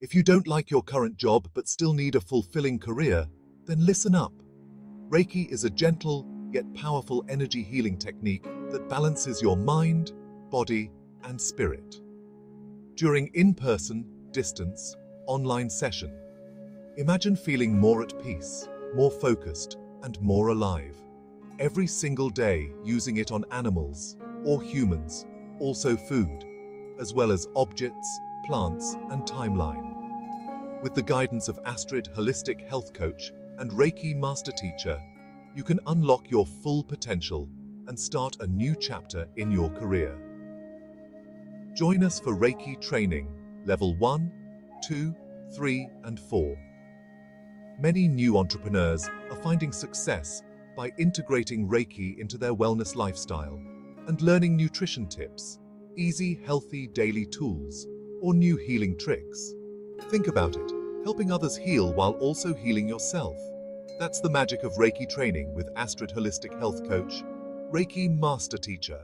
If you don't like your current job but still need a fulfilling career, then listen up. Reiki is a gentle yet powerful energy healing technique that balances your mind, body, and spirit. During in-person, distance, online session, imagine feeling more at peace, more focused, and more alive. Every single day using it on animals or humans, also food, as well as objects, plants, and timeline. With the guidance of Astrid, holistic health coach, and Reiki master teacher, you can unlock your full potential and start a new chapter in your career. Join us for Reiki training, level 1, 2, 3, and 4. Many new entrepreneurs are finding success by integrating Reiki into their wellness lifestyle and learning nutrition tips, easy, healthy daily tools, or new healing tricks. Think about it, helping others heal while also healing yourself. That's the magic of Reiki training with Astrid Holistic Health Coach, Reiki Master Teacher.